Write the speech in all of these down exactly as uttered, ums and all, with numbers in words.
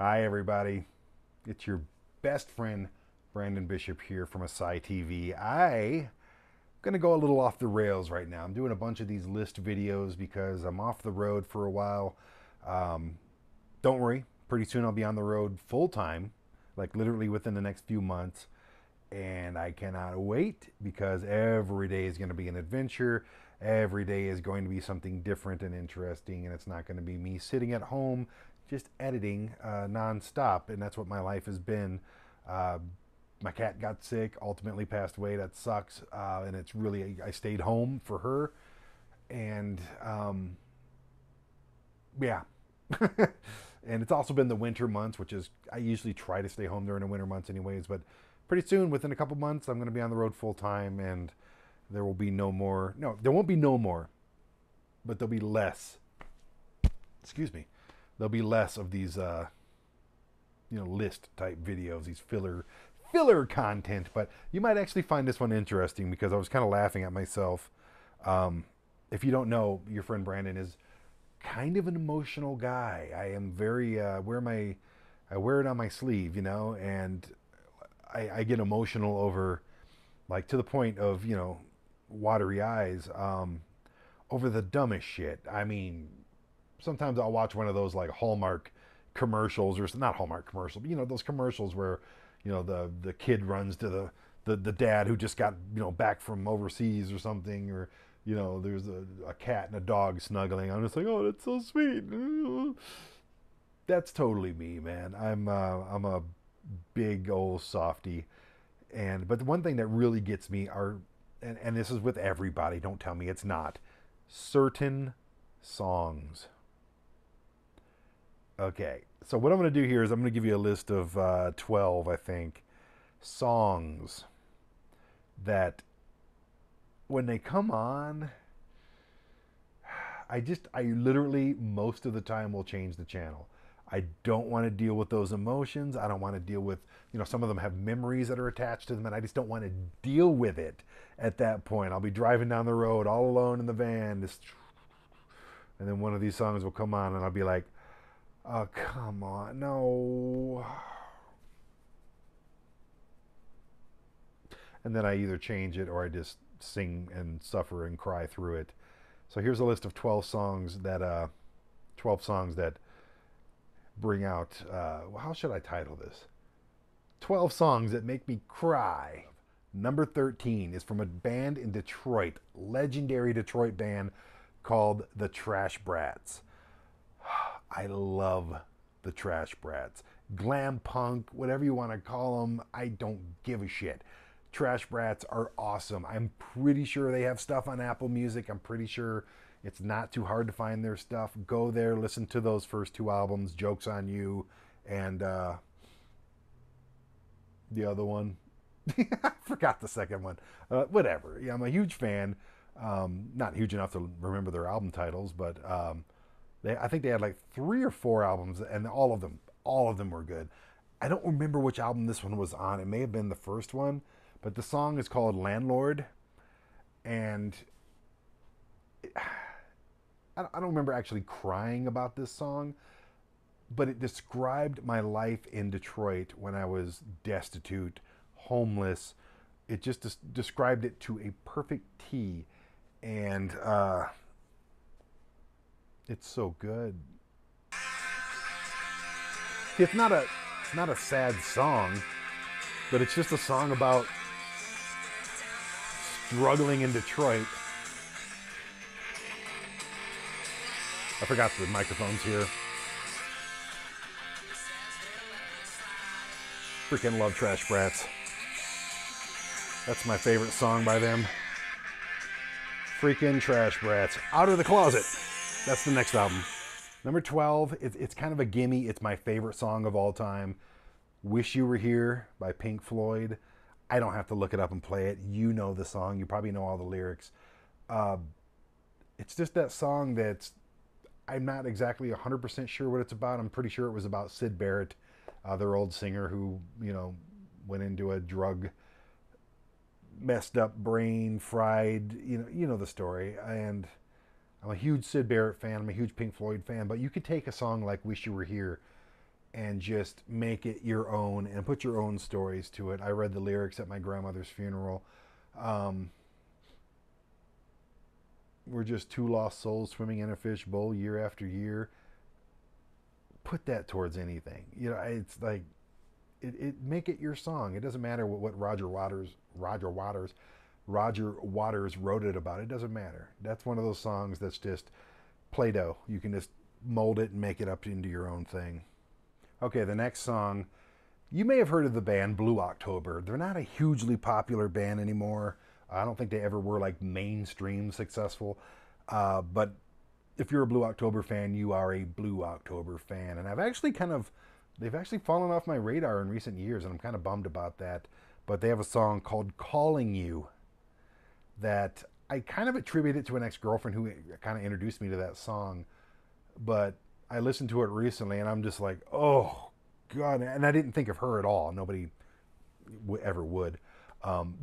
Hi everybody, it's your best friend Brandon Bishop here from A S Y T V. I'm going to go a little off the rails right now. I'm doing a bunch of these list videos because I'm off the road for a while. Um, don't worry, pretty soon I'll be on the road full time, like literally within the next few months. And I cannot wait because every day is going to be an adventure. Every day is going to be something different and interesting, and it's not going to be me sitting at home just editing uh, non-stop, and that's what my life has been. Uh, my cat got sick, ultimately passed away, that sucks, uh, and it's really, I stayed home for her, and um, yeah. And it's also been the winter months, which is, I usually try to stay home during the winter months anyways, but pretty soon, within a couple months, I'm gonna be on the road full time, and there will be no more, no, there won't be no more, but there'll be less, excuse me, there'll be less of these, uh, you know, list type videos, these filler, filler content. But you might actually find this one interesting because I was kind of laughing at myself. Um, if you don't know, your friend Brandon is kind of an emotional guy. I am very, uh, wear my, I wear it on my sleeve, you know, and I, I get emotional over, like, to the point of, you know, watery eyes, um, over the dumbest shit. I mean, sometimes I'll watch one of those like Hallmark commercials, or not Hallmark commercial, but you know, those commercials where, you know, the, the kid runs to the, the, the dad who just got, you know, back from overseas or something, or, you know, there's a, a cat and a dog snuggling. I'm just like, oh, that's so sweet. That's totally me, man. I'm, uh, I'm a big old softy. And, but the one thing that really gets me are, and, and this is with everybody, don't tell me it's not, certain songs. Okay, so what I'm going to do here is I'm going to give you a list of uh, twelve, I think, songs that when they come on, I just, I literally most of the time will change the channel. I don't want to deal with those emotions. I don't want to deal with, you know, some of them have memories that are attached to them, and I just don't want to deal with it at that point. I'll be driving down the road all alone in the van, just, and then one of these songs will come on and I'll be like, oh, come on, no. And then I either change it or I just sing and suffer and cry through it. So here's a list of twelve songs that, uh, twelve songs that bring out, uh, how should I title this? twelve songs that make me cry. Number thirteen is from a band in Detroit, legendary Detroit band called The Trash Brats. I love the Trash Brats. Glam punk, whatever you want to call them, I don't give a shit. Trash Brats are awesome. I'm pretty sure they have stuff on Apple Music. I'm pretty sure it's not too hard to find their stuff. Go there, listen to those first two albums, Jokes on You, and uh, the other one. I forgot the second one. Uh, whatever. Yeah, I'm a huge fan. Um, not huge enough to remember their album titles, but um, they, I think they had like three or four albums, and all of them, all of them were good. I don't remember which album this one was on. It may have been the first one, but the song is called Landlord, and it, I don't remember actually crying about this song, but it described my life in Detroit when I was destitute, homeless. It just des- described it to a perfect tee. And uh, it's so good. It's not a, it's not a sad song, but it's just a song about struggling in Detroit. I forgot the microphones here. Freaking love Trash Brats. That's my favorite song by them. Freaking Trash Brats. Out of the Closet. That's the next album. Number twelve, it's, it's kind of a gimme. It's my favorite song of all time. Wish You Were Here by Pink Floyd. I don't have to look it up and play it. You know the song. You probably know all the lyrics. Uh, it's just that song that's, I'm not exactly one hundred percent sure what it's about. I'm pretty sure it was about Syd Barrett, uh, their old singer who, you know, went into a drug, messed up brain, fried, you know, you know the story. And I'm a huge Syd Barrett fan. I'm a huge Pink Floyd fan. But you could take a song like Wish You Were Here and just make it your own and put your own stories to it. I read the lyrics at my grandmother's funeral. Um, we're just two lost souls swimming in a fishbowl year after year. Put that towards anything. You know, it's like, it, it make it your song. It doesn't matter what, what Roger Waters, Roger Waters, Roger Waters wrote it about. It doesn't matter. That's one of those songs that's just Play-Doh. You can just mold it and make it up into your own thing. Okay, the next song, you may have heard of the band Blue October. They're not a hugely popular band anymore. I don't think they ever were like mainstream successful. Uh, but if you're a Blue October fan, you are a Blue October fan. And I've actually kind of, they've actually fallen off my radar in recent years, and I'm kind of bummed about that. But they have a song called Calling You that I kind of attribute it to an ex-girlfriend who kind of introduced me to that song. But I listened to it recently, and I'm just like, oh, God. And I didn't think of her at all. Nobody w ever would. Um,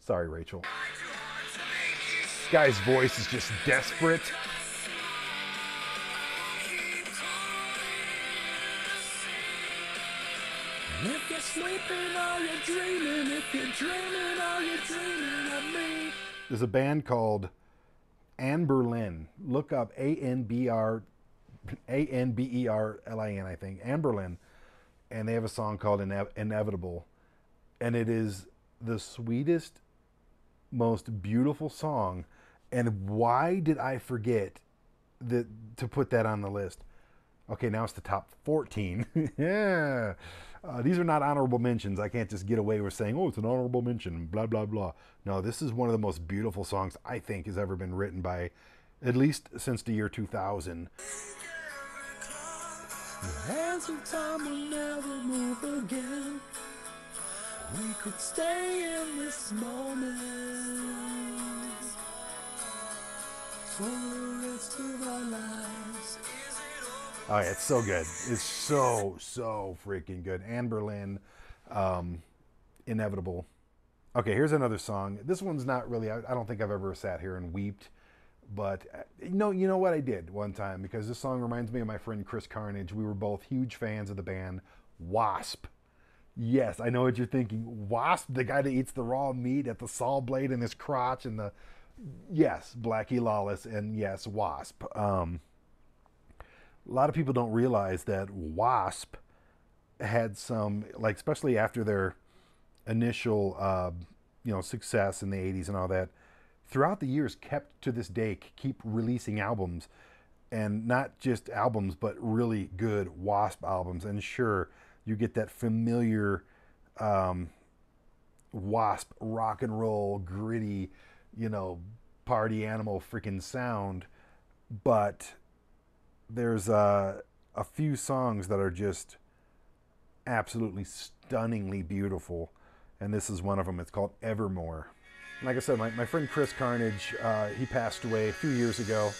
sorry, Rachel. This guy's voice is just desperate. If you're sleeping or you're dreaming, if you're dreaming or you're dreaming of me. There's a band called Anberlin. Look up A N B R. A N B E R L I N, I think, Anberlin, and they have a song called Ine Inevitable, and it is the sweetest, most beautiful song, and why did I forget that, to put that on the list? Okay, now it's the top fourteen. Yeah, uh, these are not honorable mentions. I can't just get away with saying, oh, it's an honorable mention, blah, blah, blah. No, this is one of the most beautiful songs I think has ever been written by, at least since the year two thousand. Hands of time will never move again. We could stay in this moment for the rest of our lives. Oh yeah, it's so good. It's so, so freaking good. Anberlin, um, Inevitable. Okay, here's another song. This one's not really, I, I don't think I've ever sat here and weeped. But no, you know what I did one time, because this song reminds me of my friend Chris Carnage. We were both huge fans of the band Wasp. Yes, I know what you're thinking. Wasp, the guy that eats the raw meat at the saw blade in his crotch, and the, yes, Blackie Lawless, and yes, Wasp. Um, a lot of people don't realize that Wasp had some, like, especially after their initial, uh, you know, success in the eighties and all that, throughout the years kept to this day, keep releasing albums, and not just albums, but really good Wasp albums. And sure, you get that familiar um, Wasp rock and roll, gritty, you know, party animal freaking sound. But there's uh, a few songs that are just absolutely stunningly beautiful. And this is one of them. It's called Evermore. Like I said, my, my friend Chris Carnage, uh, he passed away a few years ago.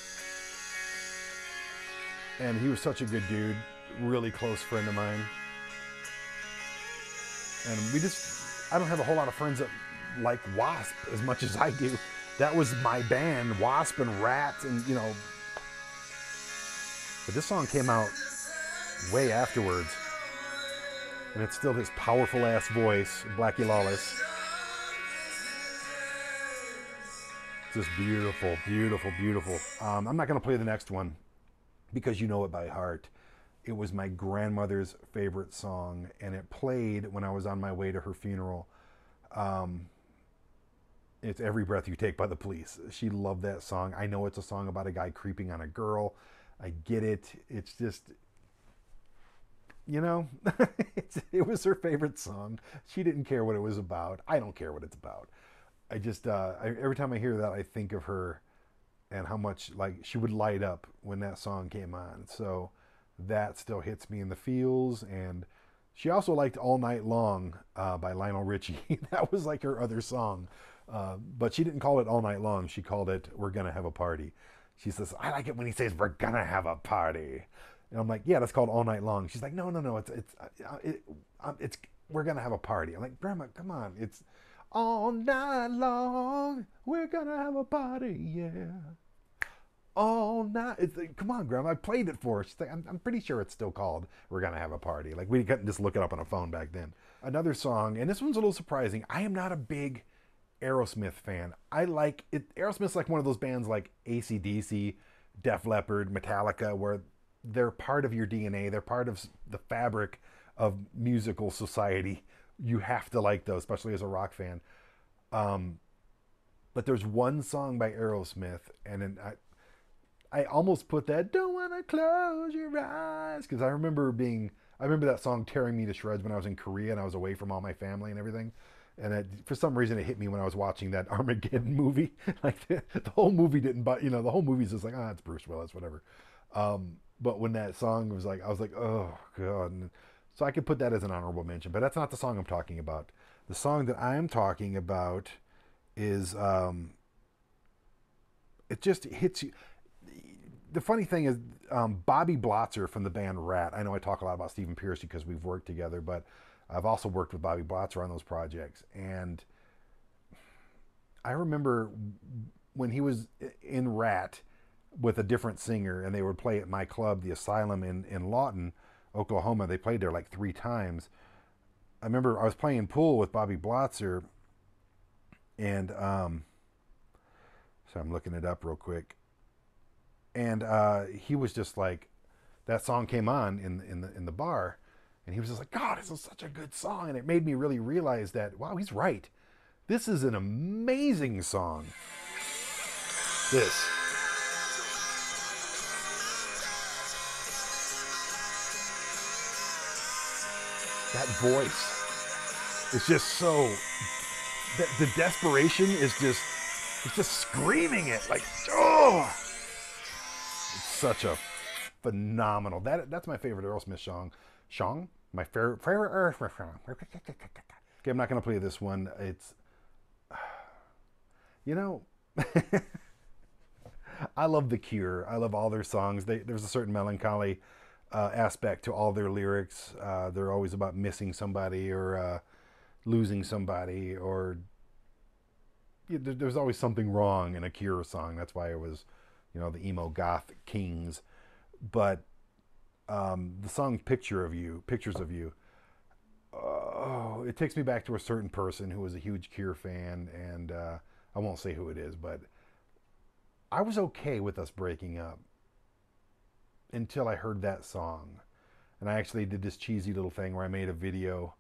And he was such a good dude, really close friend of mine. And we just, I don't have a whole lot of friends that like Wasp as much as I do. That was my band, Wasp and Rat, and you know. But this song came out way afterwards. And it's still his powerful ass voice, Blackie Lawless. Just beautiful, beautiful, beautiful. Um, I'm not going to play the next one because you know it by heart. It was my grandmother's favorite song, and it played when I was on my way to her funeral. Um, it's Every Breath You Take by The Police. She loved that song. I know it's a song about a guy creeping on a girl. I get it. It's just, you know, it's, it was her favorite song. She didn't care what it was about. I don't care what it's about. I just, uh, I, every time I hear that, I think of her and how much, like, she would light up when that song came on. So that still hits me in the feels, and She also liked All Night Long uh, by Lionel Richie. That was like her other song. Uh, but she didn't call it All Night Long. She called it We're Gonna Have a Party. She says, I like it when he says, we're gonna have a party. And I'm like, yeah, that's called All Night Long. She's like, no, no, no, it's, it's, uh, it, uh, it's, we're gonna have a party. I'm like, Grandma, come on. It's all night long. We're gonna have a party, yeah. All night. It's like, come on, Grandma, I played it for her. She's like, I'm, I'm pretty sure it's still called We're Gonna Have a Party. Like, we couldn't just look it up on a phone back then. Another song, and this one's a little surprising. I am not a big Aerosmith fan. I like it. Aerosmith's like one of those bands like A C D C, Def Leppard, Metallica, where they're part of your D N A. They're part of the fabric of musical society. You have to like those, especially as a rock fan. Um, but there's one song by Aerosmith, and then I, I almost put that, don't want to close your eyes, because I remember being, I remember that song tearing me to shreds when I was in Korea and I was away from all my family and everything. And it, for some reason, it hit me when I was watching that Armageddon movie. Like, the, the whole movie didn't, but you know, the whole movie's just like, ah, oh, it's Bruce Willis, whatever. Um, but when that song was like, I was like, oh, God. And so I could put that as an honorable mention, but that's not the song I'm talking about. The song that I'm talking about is, um, it just hits you. The funny thing is, um, Bobby Blotzer from the band Rat. I know I talk a lot about Stephen Pierce because we've worked together, but I've also worked with Bobby Blotzer on those projects. And I remember when he was in Rat with a different singer, and they would play at my club, the Asylum in, in Lawton, Oklahoma. They played there like three times. I remember I was playing pool with Bobby Blotzer, and um, so I'm looking it up real quick. And uh, he was just like, that song came on in, in, the, in the bar, and he was just like, God, this is such a good song. And it made me really realize that, wow, he's right. This is an amazing song. This. That voice is just so, the, the desperation is just, it's just screaming it like, oh. It's such a phenomenal, that that's my favorite Aerosmith song. Song, my favorite, favorite, okay, I'm not going to play this one. It's, you know, I love The Cure. I love all their songs. They, there's a certain melancholy uh, aspect to all their lyrics. Uh, they're always about missing somebody or uh, losing somebody, or yeah, there, there's always something wrong in a Cure song. That's why it was, you know, the emo goth kings. But Um, the song Picture of You, Pictures of You, oh, it takes me back to a certain person who was a huge Cure fan, and uh, I won't say who it is, but I was okay with us breaking up until I heard that song. And I actually did this cheesy little thing where I made a video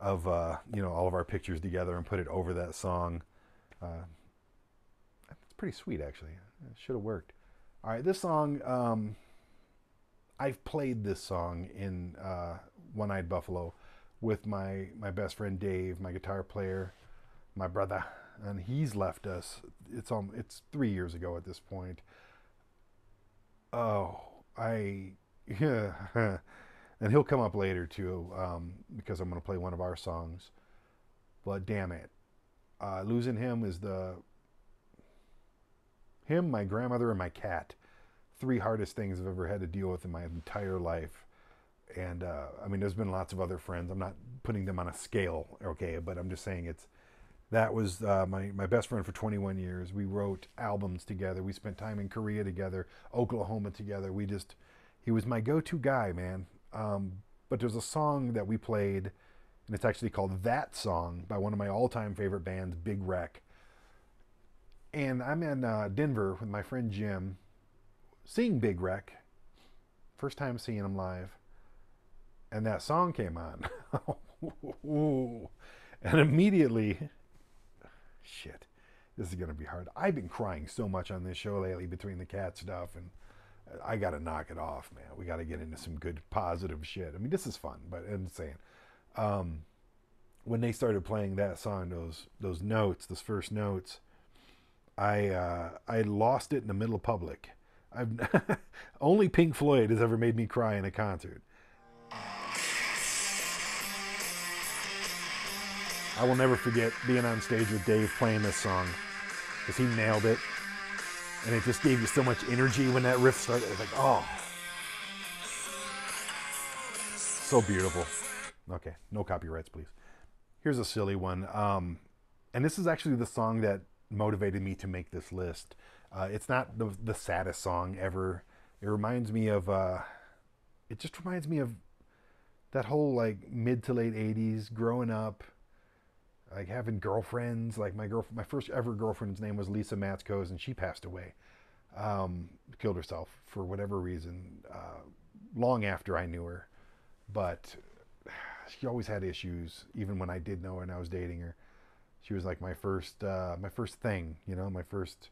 of, uh, you know, all of our pictures together and put it over that song. Uh, it's pretty sweet, actually. It should have worked. All right, this song... Um, I've played this song in uh, One-Eyed Buffalo with my, my best friend Dave, my guitar player, my brother, and he's left us. It's um, it's three years ago at this point. Oh, I, yeah. And he'll come up later too, um, because I'm going to play one of our songs. But damn it. Uh, losing him is the, him, my grandmother, and my cat. Three hardest things I've ever had to deal with in my entire life. And uh, I mean, there's been lots of other friends. I'm not putting them on a scale, okay? But I'm just saying it's, that was uh, my, my best friend for twenty-one years. We wrote albums together. We spent time in Korea together, Oklahoma together. We just, he was my go-to guy, man. Um, but there's a song that we played, and it's actually called That Song by one of my all-time favorite bands, Big Wreck. And I'm in uh, Denver with my friend Jim, seeing Big Wreck, first time seeing him live, and that song came on. And immediately, shit, this is going to be hard. I've been crying so much on this show lately between the cat stuff, and I got to knock it off, man. We got to get into some good positive shit. I mean, this is fun, but I'm saying, um, when they started playing that song, those, those notes, those first notes, I, uh, I lost it in the middle of public. I've only Pink Floyd has ever made me cry in a concert. I will never forget being on stage with Dave playing this song, because he nailed it. And it just gave you so much energy when that riff started. It was like, oh. So beautiful. Okay, no copyrights, please. Here's a silly one. Um, and this is actually the song that motivated me to make this list. Uh, it's not the, the saddest song ever. It reminds me of, uh, it just reminds me of that whole like mid to late eighties growing up, like having girlfriends. Like my girl, my first ever girlfriend's name was Lisa Matzkos, and she passed away, um, killed herself for whatever reason, uh, long after I knew her. But she always had issues, even when I did know her and I was dating her. She was like my first, uh, my first thing, you know, my first,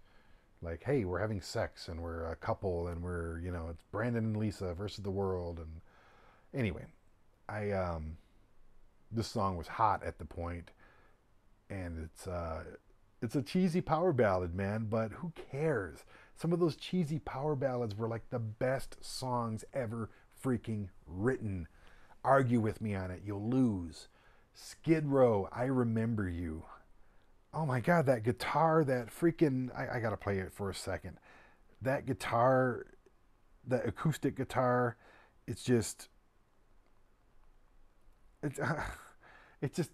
like, hey, we're having sex and we're a couple and we're, you know, it's Brandon and Lisa versus the world. And anyway, I, um, this song was hot at the point, and it's, uh, it's a cheesy power ballad, man, but who cares? Some of those cheesy power ballads were like the best songs ever freaking written. Argue with me on it, you'll lose. Skid Row, I Remember You. Oh my God, that guitar, that freaking, I, I gotta play it for a second. That guitar, that acoustic guitar, it's just, it's, uh, it's just,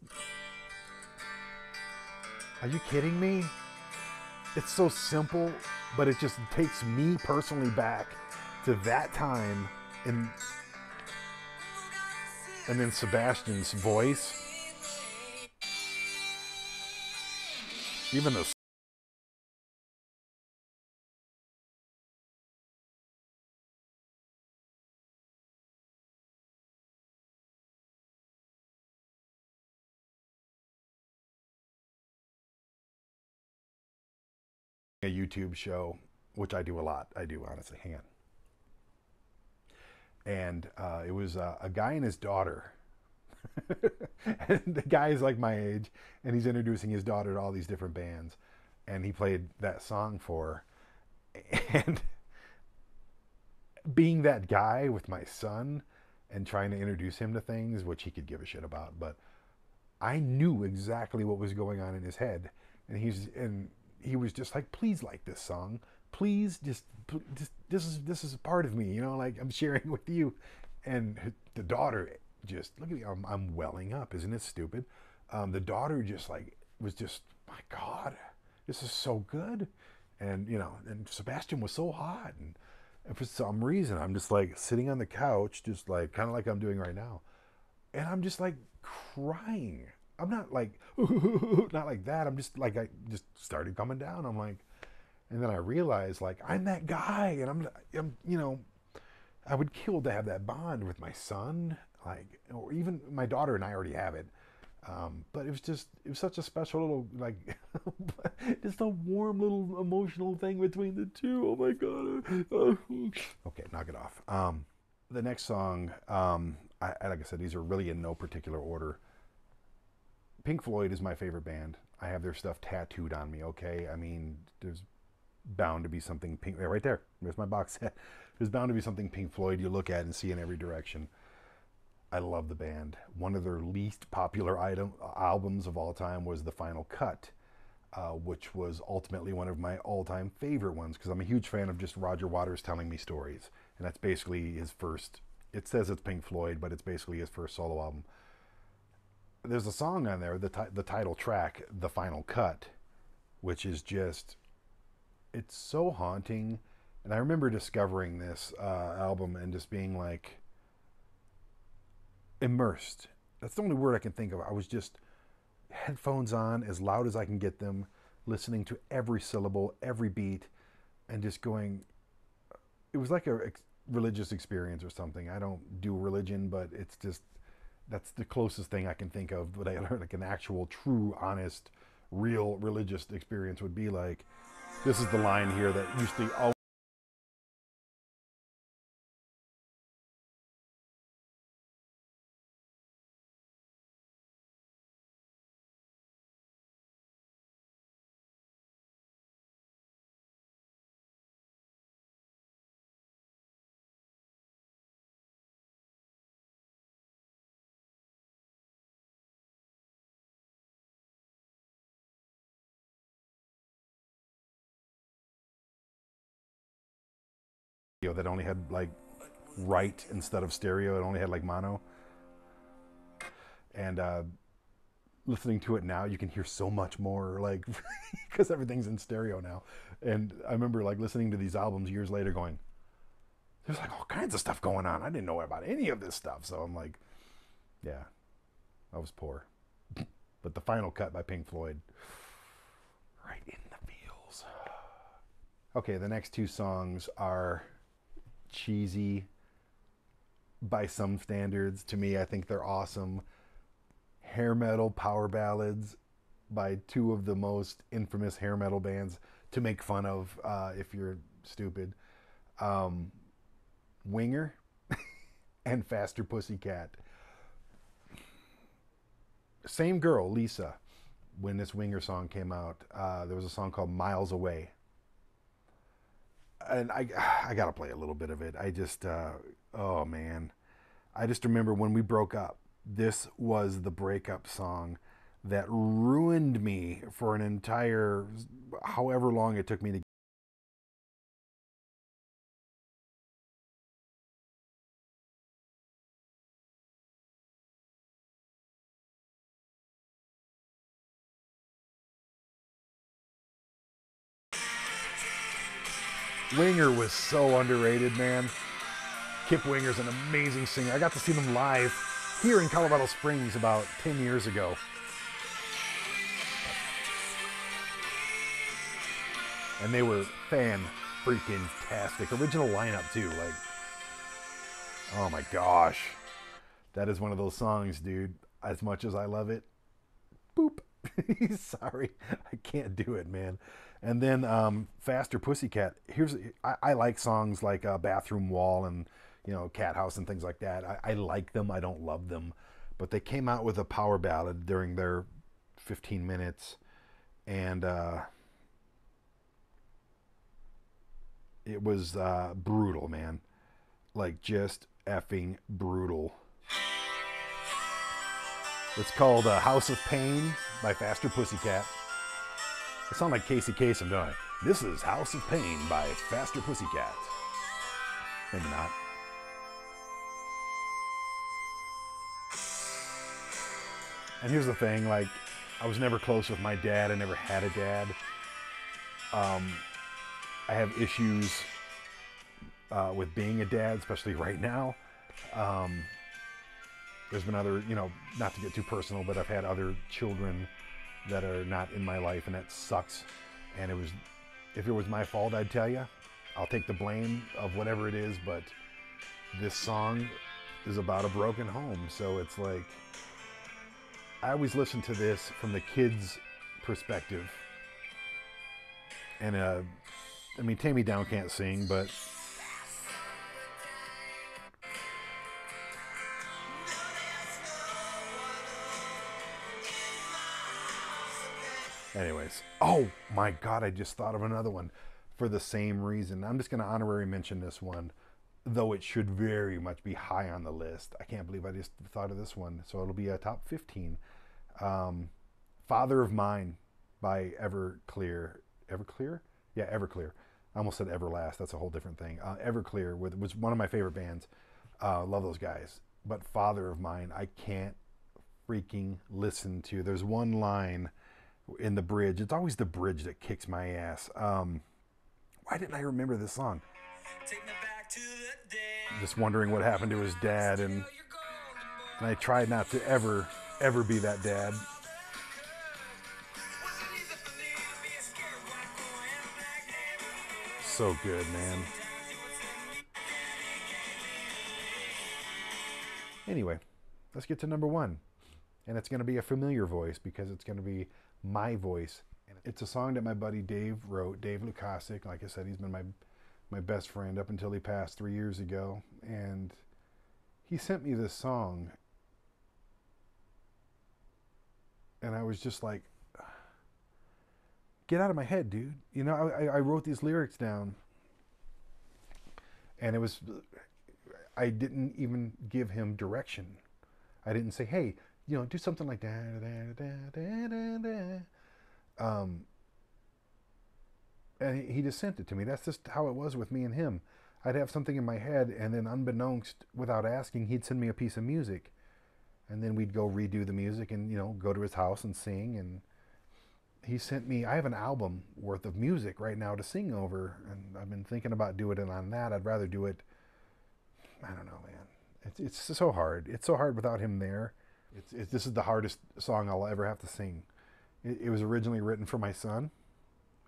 are you kidding me? It's so simple, but it just takes me personally back to that time. And And then Sebastian's voice. Even the a YouTube show, which I do a lot. I do, honestly. Hang on. And uh, it was uh, a guy and his daughter. And the guy is like my age, and he's introducing his daughter to all these different bands, and he played that song for her. And being that guy with my son and trying to introduce him to things, which he could give a shit about, but I knew exactly what was going on in his head. And he's and he was just like, please like this song. Please, just, just this is this is a part of me, you know, like I'm sharing with you. And the daughter just, look at me, I'm, I'm welling up, isn't it stupid? Um, the daughter just like was just, my God, this is so good. And you know, and Sebastian was so hot, and, and for some reason I'm just like sitting on the couch, just like kind of like I'm doing right now, and I'm just like crying. I'm not like not like that. I'm just like I just started coming down. I'm like. And then I realized, like, I'm that guy, and I'm, I'm, you know, I would kill to have that bond with my son, like, or even my daughter, and I already have it. Um, but it was just, it was such a special little, like, just a warm little emotional thing between the two. Oh my God. Okay, knock it off. Um, the next song, um, I, like I said, these are really in no particular order. Pink Floyd is my favorite band. I have their stuff tattooed on me. Okay, I mean, there's bound to be something Pink there, right there. There's my box set. There's bound to be something Pink Floyd you look at and see in every direction. I love the band. One of their least popular item albums of all time was The Final Cut, uh, which was ultimately one of my all-time favorite ones, because I'm a huge fan of just Roger Waters telling me stories, and that's basically his first. It says it's Pink Floyd, but it's basically his first solo album. There's a song on there, the the title track, The Final Cut, which is just. It's so haunting, and I remember discovering this uh, album and just being like immersed. That's the only word I can think of. I was just headphones on as loud as I can get them, listening to every syllable, every beat, and just going. It was like a ex religious experience or something. I don't do religion, but it's just that's the closest thing I can think of. But I learned like an actual, true, honest, real religious experience would be like. This is the line here that used to always that only had like right instead of stereo. It only had like mono. And uh, listening to it now, you can hear so much more, like, because everything's in stereo now. And I remember like listening to these albums years later going, there's like all kinds of stuff going on. I didn't know about any of this stuff. So I'm like, yeah, I was poor. But The Final Cut by Pink Floyd, right in the feels. Okay, the next two songs are cheesy by some standards. To me, I think they're awesome. Hair metal power ballads by two of the most infamous hair metal bands to make fun of uh, if you're stupid. Um, Winger and Faster Pussycat. Same girl, Lisa, when this Winger song came out, uh, there was a song called Miles Away. And I, I got to play a little bit of it. I just, uh, oh man. I just remember when we broke up, this was the breakup song that ruined me for an entire, however long it took me to Winger was so underrated, man. Kip Winger's an amazing singer. I got to see them live here in Colorado Springs about ten years ago. And they were fan-freaking-tastic. Original lineup, too. Like, oh my gosh. That is one of those songs, dude. As much as I love it, boop. Sorry, I can't do it, man. And then um, Faster Pussycat. Here's I, I like songs like uh, Bathroom Wall and, you know, Cat House and things like that. I, I like them. I don't love them. But they came out with a power ballad during their fifteen minutes. And uh, it was uh, brutal, man. Like, just effing brutal. It's called uh, House of Pain by Faster Pussycat. I sound like Casey Kasem, don't I? This is House of Pain by Faster Pussycat. Maybe not. And here's the thing, like, I was never close with my dad. I never had a dad. Um, I have issues uh, with being a dad, especially right now. Um, there's been other, you know, not to get too personal, but I've had other children that are not in my life, and that sucks. And it was, if it was my fault, I'd tell you. I'll take the blame of whatever it is, but this song is about a broken home. So it's like, I always listen to this from the kids' perspective. And uh, I mean, Tammy Down can't sing, but anyways, oh my God, I just thought of another one for the same reason. I'm just going to honorary mention this one, though it should very much be high on the list. I can't believe I just thought of this one. So it'll be a top fifteen. Um, Father of Mine by Everclear. Everclear? Yeah, Everclear. I almost said Everlast. That's a whole different thing. Uh, Everclear with, was one of my favorite bands. Uh, love those guys. But Father of Mine, I can't freaking listen to. There's one line in the bridge. It's always the bridge that kicks my ass. Um, why didn't I remember this song? Take me back to the day. Just wondering what happened to his dad, and, and I tried not to ever, ever be that dad. So good, man. Anyway, let's get to number one. And it's going to be a familiar voice because it's going to be my voice. It's a song that my buddy Dave wrote, Dave Lukasik. Like I said, he's been my my best friend up until he passed three years ago. And he sent me this song. And I was just like, get out of my head, dude. You know, I, I wrote these lyrics down. And it was, I didn't even give him direction. I didn't say, hey, you know, do something like that, da, da, da, da, da. Um, and he just sent it to me. That's just how it was with me and him. I'd have something in my head, and then unbeknownst, without asking, he'd send me a piece of music. And then we'd go redo the music and, you know, go to his house and sing. And he sent me, I have an album worth of music right now to sing over. And I've been thinking about doing it on that. I'd rather do it, I don't know, man. It's, it's so hard. It's so hard without him there. It's, it's, this is the hardest song I'll ever have to sing. It, it was originally written for my son.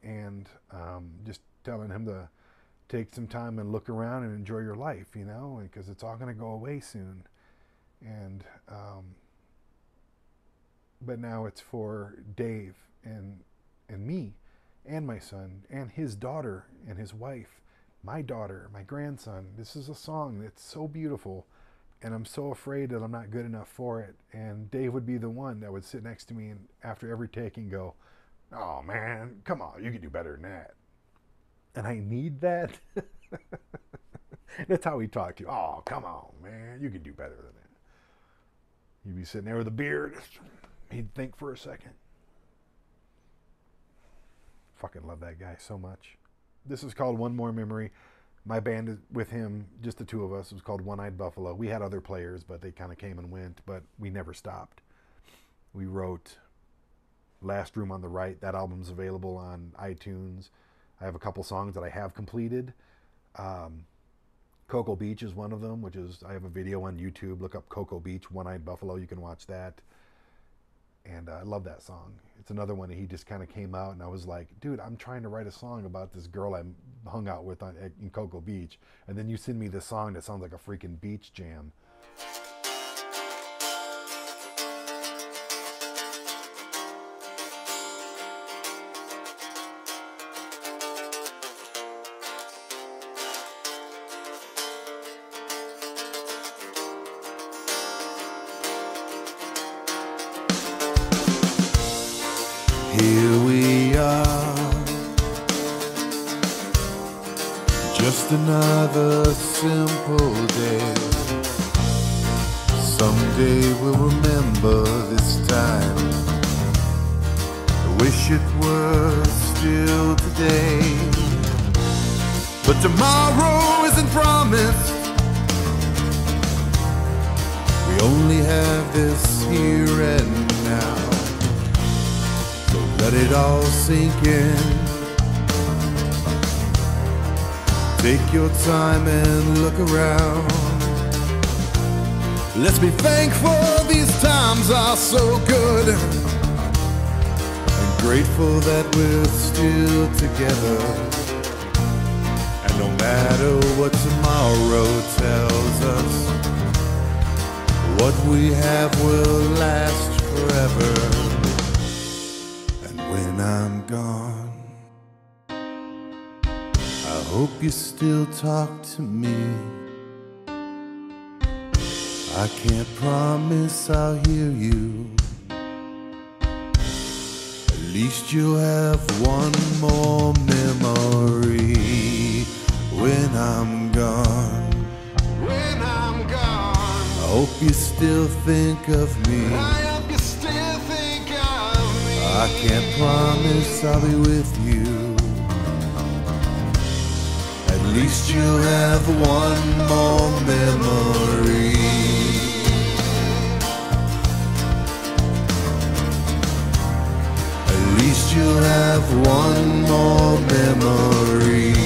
And um, just telling him to take some time and look around and enjoy your life, you know, because it's all going to go away soon. And, um, but now it's for Dave and, and me and my son and his daughter and his wife, my daughter, my grandson. This is a song that's so beautiful, and I'm so afraid that I'm not good enough for it. And Dave would be the one that would sit next to me and after every take and go, "Oh man, come on, you can do better than that." And I need that. That's how he talked to you. "Oh, come on, man, you can do better than that." You'd be sitting there with a beard. He'd think for a second. Fucking love that guy so much. This is called One More Memory. My band with him, just the two of us, was called One-Eyed Buffalo. We had other players, but they kind of came and went, but we never stopped. We wrote Last Room on the Right. That album's available on iTunes. I have a couple songs that I have completed. Um, Cocoa Beach is one of them, which is, I have a video on YouTube. Look up Cocoa Beach, One-Eyed Buffalo. You can watch that. And uh, I love that song. It's another one that he just kind of came out, and I was like, dude, I'm trying to write a song about this girl I hung out with on, in Cocoa Beach. And then you send me this song that sounds like a freaking beach jam. Here we are, just another simple day. Someday we'll remember this time. I wish it were still today. But tomorrow isn't promised. We only have this here and now. Let it all sink in. Take your time and look around. Let's be thankful these times are so good, and grateful that we're still together. And no matter what tomorrow tells us, what we have will last forever. When I'm gone, I hope you still talk to me. I can't promise I'll hear you. At least you'll have one more memory. When I'm gone, when I'm gone, I hope you still think of me. I I can't promise I'll be with you. At least you'll have one more memory. At least you'll have one more memory.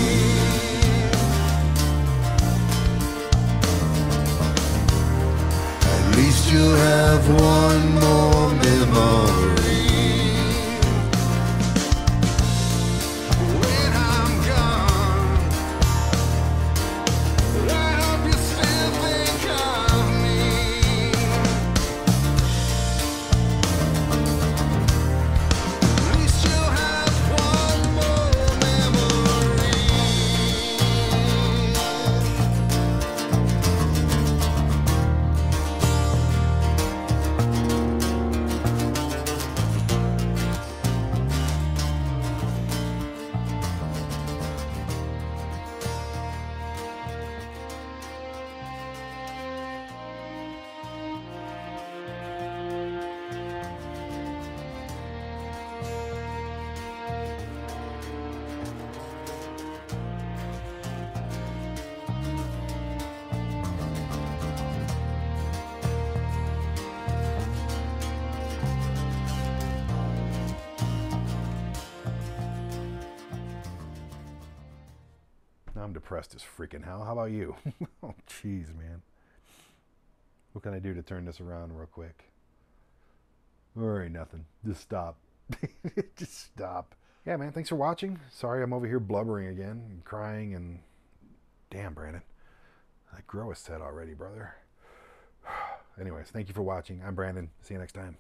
At least you'll have one more memory. depressed as freaking hell. How about you? Oh, jeez, man. What can I do to turn this around real quick? There ain't nothing. Just stop. Just stop. Yeah, man, thanks for watching. Sorry I'm over here blubbering again and crying and... Damn, Brandon. That grow is set already, brother. Anyways, thank you for watching. I'm Brandon. See you next time.